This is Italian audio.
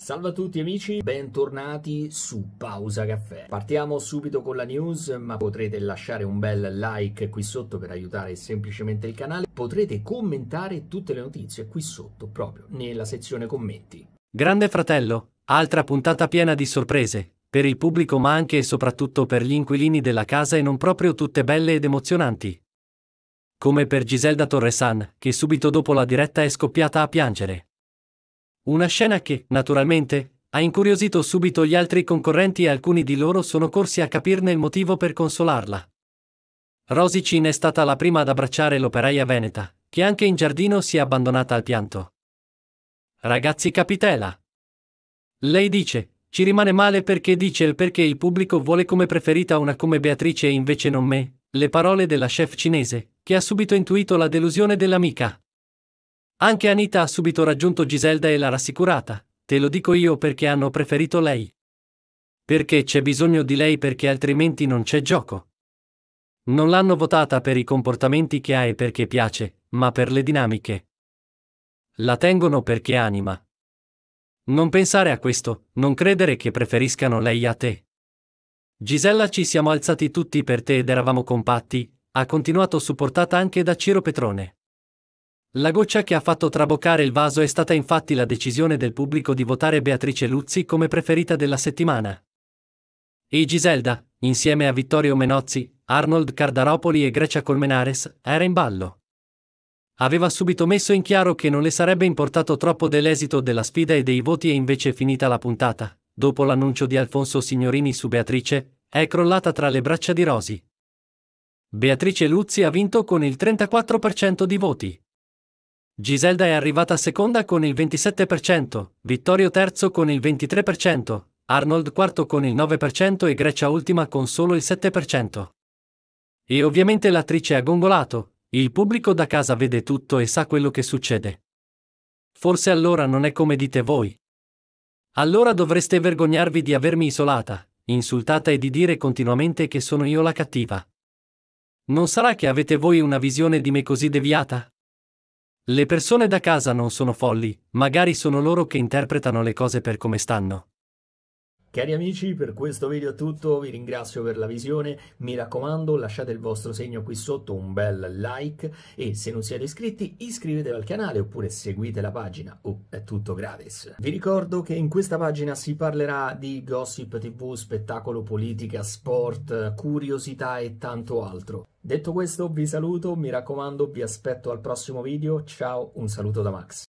Salve a tutti amici, bentornati su Pausa Caffè. Partiamo subito con la news, ma potrete lasciare un bel like qui sotto per aiutare semplicemente il canale. Potrete commentare tutte le notizie qui sotto, proprio nella sezione commenti. Grande Fratello, altra puntata piena di sorprese, per il pubblico ma anche e soprattutto per gli inquilini della casa e non proprio tutte belle ed emozionanti. Come per Giselda Torresan, che subito dopo la diretta è scoppiata a piangere. Una scena che, naturalmente, ha incuriosito subito gli altri concorrenti e alcuni di loro sono corsi a capirne il motivo per consolarla. Rosy Chin è stata la prima ad abbracciare l'operaia veneta, che anche in giardino si è abbandonata al pianto. Ragazzi capitela! Lei dice, ci rimane male perché dice il perché il pubblico vuole come preferita una come Beatrice e invece non me, le parole della chef cinese, che ha subito intuito la delusione dell'amica. Anche Anita ha subito raggiunto Giselda e l'ha rassicurata, te lo dico io perché hanno preferito lei. Perché c'è bisogno di lei perché altrimenti non c'è gioco. Non l'hanno votata per i comportamenti che ha e perché piace, ma per le dinamiche. La tengono perché anima. Non pensare a questo, non credere che preferiscano lei a te. Gisella ci siamo alzati tutti per te ed eravamo compatti, ha continuato supportata anche da Ciro Petrone. La goccia che ha fatto traboccare il vaso è stata infatti la decisione del pubblico di votare Beatrice Luzzi come preferita della settimana. E Giselda, insieme a Vittorio Menozzi, Arnold Cardaropoli e Grecia Colmenares, era in ballo. Aveva subito messo in chiaro che non le sarebbe importato troppo dell'esito della sfida e dei voti e invece finita la puntata, dopo l'annuncio di Alfonso Signorini su Beatrice, è crollata tra le braccia di Rosy. Beatrice Luzzi ha vinto con il 34% di voti. Giselda è arrivata seconda con il 27%, Vittorio terzo con il 23%, Arnold quarto con il 9% e Grecia ultima con solo il 7%. E ovviamente l'attrice ha gongolato, il pubblico da casa vede tutto e sa quello che succede. Forse allora non è come dite voi. Allora dovreste vergognarvi di avermi isolata, insultata e di dire continuamente che sono io la cattiva. Non sarà che avete voi una visione di me così deviata? Le persone da casa non sono folli, magari sono loro che interpretano le cose per come stanno. Cari amici, per questo video è tutto, vi ringrazio per la visione, mi raccomando lasciate il vostro segno qui sotto, un bel like e se non siete iscritti iscrivetevi al canale oppure seguite la pagina, è tutto gratis. Vi ricordo che in questa pagina si parlerà di gossip tv, spettacolo, politica, sport, curiosità e tanto altro. Detto questo vi saluto, mi raccomando vi aspetto al prossimo video, ciao, un saluto da Max.